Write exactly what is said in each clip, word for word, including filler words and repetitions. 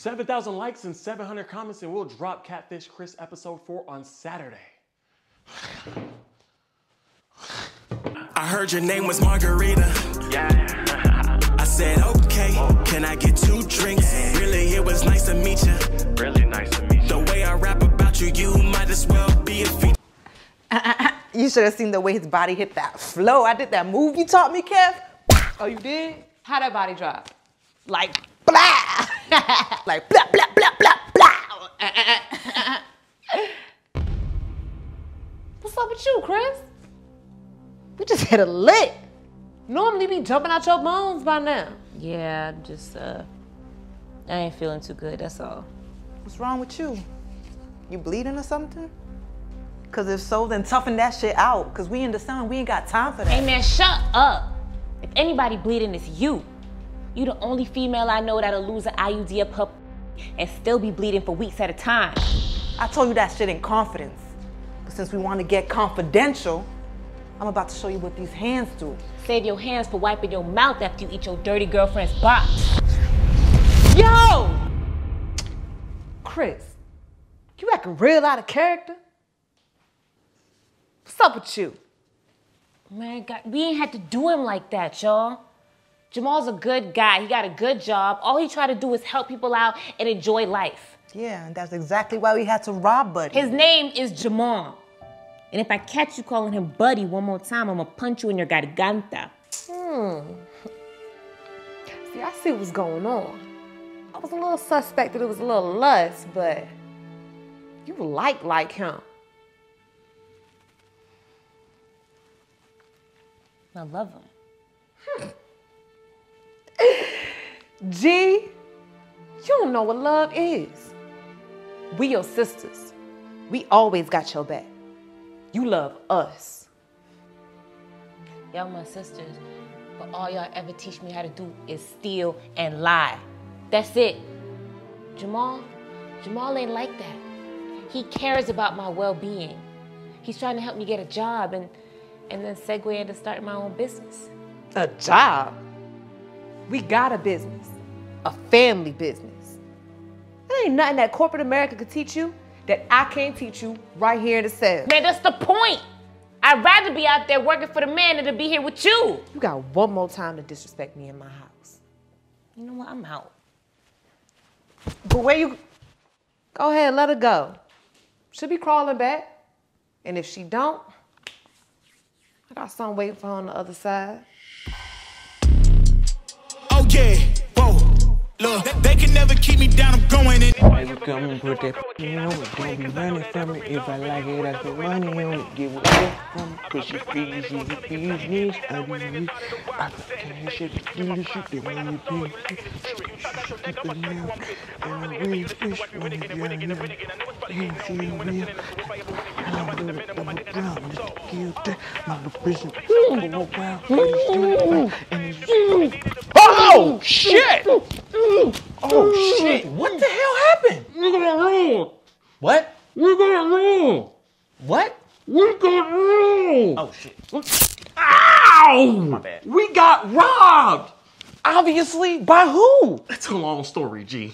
seven thousand likes and seven hundred comments, and we'll drop Catfish Chris episode four on Saturday. I heard your name was Margarita. Yeah. I said, okay, oh. Can I get two drinks? Yeah. Really, it was nice to meet you. Really nice to meet you. The way I rap about you, you might as well be a feature. Uh, uh, uh, you should have seen the way his body hit that flow. I did that move you taught me, Kev. Oh, you did? How'd that body drop? Like, blah! Like, blah, blah, blah, blah, blah! Uh, uh, uh, uh. What's up with you, Chris? We just hit a lick. Normally be jumping out your bones by now. Yeah, I'm just, uh, I ain't feeling too good, that's all. What's wrong with you? You bleeding or something? Cause if so, then toughen that shit out. Cause we in the sun, we ain't got time for that. Hey man, shut up. If anybody bleeding, it's you. You the only female I know that'll lose an I U D up her and still be bleeding for weeks at a time. I told you that shit in confidence. But since we want to get confidential, I'm about to show you what these hands do. Save your hands for wiping your mouth after you eat your dirty girlfriend's box. Yo! Chris, you acting real out of character. What's up with you? Man, God, we ain't had to do him like that, y'all. Jamal's a good guy. He got a good job. All he tried to do is help people out and enjoy life. Yeah, and that's exactly why we had to rob Buddy. His name is Jamal. And if I catch you calling him buddy one more time, I'm gonna punch you in your garganta. Hmm. See, I see what's going on. I was a little suspect that it was a little lust, but you like like him. I love him. Hmm. G, you don't know what love is. We your sisters. We always got your back. You love us. Y'all my sisters, but all y'all ever teach me how to do is steal and lie. That's it. Jamal, Jamal ain't like that. He cares about my well-being. He's trying to help me get a job and, and then segue into starting my own business. A job? We got a business, a family business. There ain't nothing that corporate America could teach you that I can't teach you right here in the cell. Man, that's the point. I'd rather be out there working for the man than to be here with you. You got one more time to disrespect me in my house. You know what, I'm out. But where you, go ahead, let her go. She'll be crawling back. And if she don't, I got something waiting for her on the other side. Oh yeah, whoa, look, they can never keep me down, I'm going in. Baby, come and put that in on it, don't be running from it. If I like it, I put money on it, give it up from it. Cause she feels you, she feels me, I be you. I got cash at the dealership, they want you to be. Keep it now, and I really wish when it's young, and she real. I don't do it, I'm a brown, I'm just guilty. I'm a prison, I'm a wild, I'm a street fight. Oh shit! Oh shit! What the hell happened? We're gonna rule. What? We're gonna rule. What? We're gonna rule. Oh shit! Ow! My bad. We got robbed. Obviously, by who? That's a long story, G.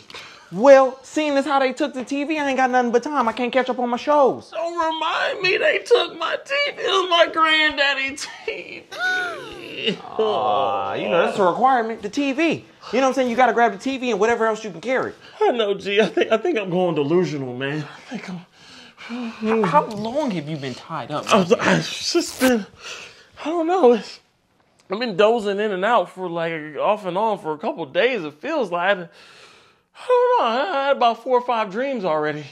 Well, seeing as how they took the T V, I ain't got nothing but time. I can't catch up on my shows. Don't remind me they took my T V. It was my granddaddy's T V. Aw, you know, that's a requirement, the T V. You know what I'm saying? You got to grab the T V and whatever else you can carry. I know, G. I think, I think I'm going delusional, man. I think I'm... how, how long have you been tied up? I've just been... I don't know. It's, I've been dozing in and out for, like, off and on for a couple of days. It feels like... I don't know. I had about four or five dreams already.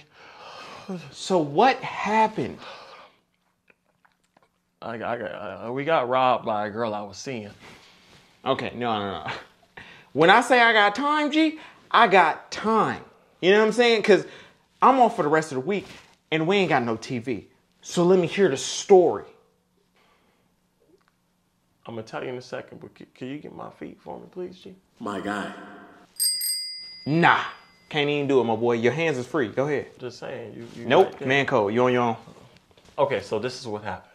So what happened? I, I, I, we got robbed by a girl I was seeing. Okay, no, no, no. When I say I got time, G, I got time. You know what I'm saying? Because I'm off for the rest of the week, and we ain't got no T V. So let me hear the story. I'm going to tell you in a second, but can, can you get my feet for me, please, G? My guy. Nah, can't even do it, my boy. Your hands is free. Go ahead. Just saying. You, you nope, right man code. You on your own. Okay, so this is what happened.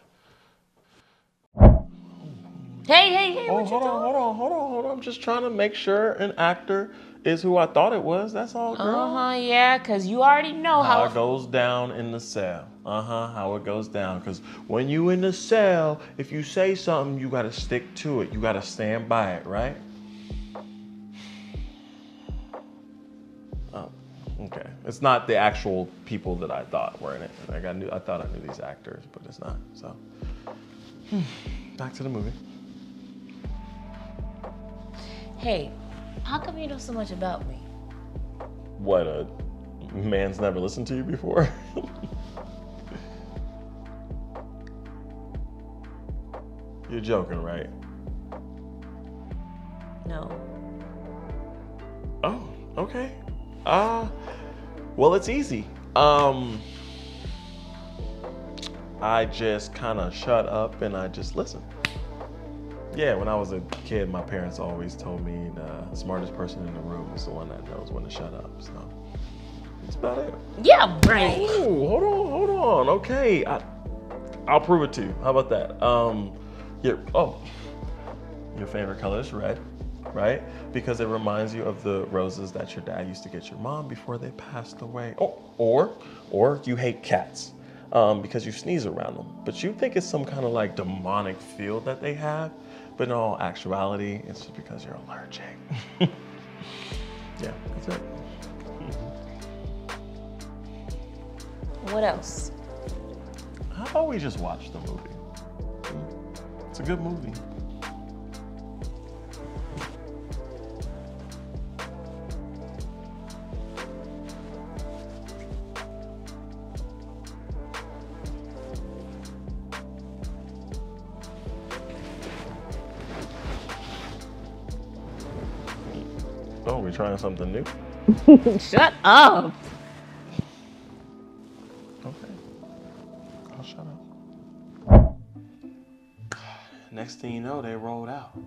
Hey, hey, hey, oh, what you doing? Hold on, hold on, hold on, hold on. I'm just trying to make sure an actor is who I thought it was. That's all, girl. Uh-huh, yeah, because you already know how, how it goes down in the cell. Uh-huh, how it goes down. Because when you in the cell, if you say something, you got to stick to it. You got to stand by it, right? Oh, okay. It's not the actual people that I thought were in it. Like I, knew, I thought I knew these actors, but it's not, so. Back to the movie. Hey, how come you know so much about me? What, a man's never listened to you before? You're joking, right? No. Oh, okay. Uh, well, it's easy. Um, I just kind of shut up and I just listen. Yeah, when I was a kid, my parents always told me the smartest person in the room is the one that knows when to shut up. So that's about it. Yeah, right. Ooh, hold on, hold on. Okay, I, I'll prove it to you. How about that? Um, your oh, your favorite color is red, right? Because it reminds you of the roses that your dad used to get your mom before they passed away. Oh, or or you hate cats. Um, because you sneeze around them, but you think it's some kind of like demonic field that they have, but in all actuality, it's just because you're allergic. Yeah, that's it. What else? How about we just watch the movie? It's a good movie. Oh, we're trying something new. Shut up. Okay. I'll shut up. Next thing you know, they rolled out.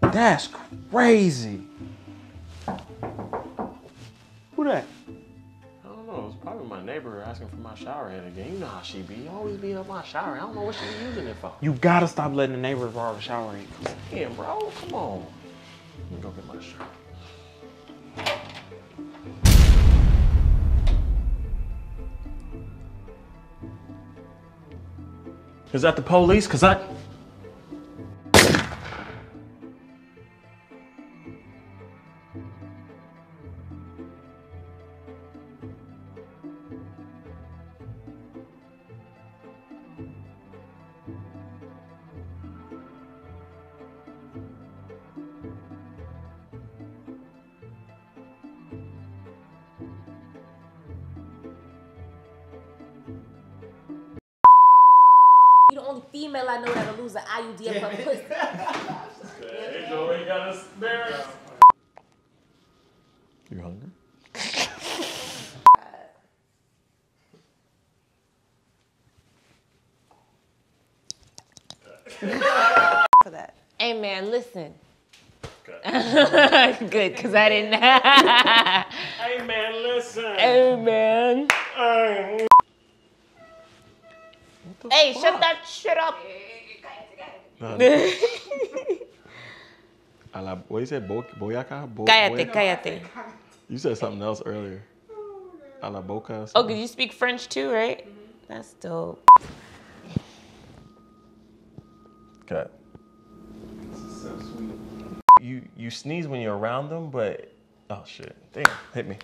That's crazy. Who that? I don't know. It was probably my neighbor asking for my shower head again. You know how she be. Always be up my shower. I don't know what she was using it for. You gotta stop letting the neighbor borrow the shower head. Yeah, bro. Come on. Let me go get my shirt. Is that the police? Cause I... You're the only female I know that'll lose an I U D for her pussy. There you go, ain't got a spare. You hungry? For that. Hey man, listen. Good, cause I didn't. Hey man, listen. Hey man. Hey. Hey, fuck? Shut that shit up. No, no. I like, what you said, boyaca? Bo cállate, cállate. You said something else earlier. A la boca. Oh, because you speak French too, right? Mm -hmm. That's dope. Okay. This is so sweet. You, you sneeze when you're around them, but... Oh, shit. Damn, hit me.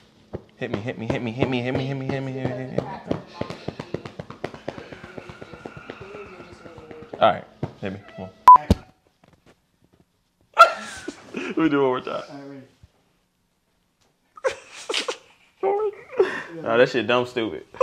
Hit me, hit me, hit me, hit me, hit me, hit me, hit me, hit me, hit me. Hit me. All right, hit me, come on. Let me do it one more time. All right. No, that shit dumb stupid.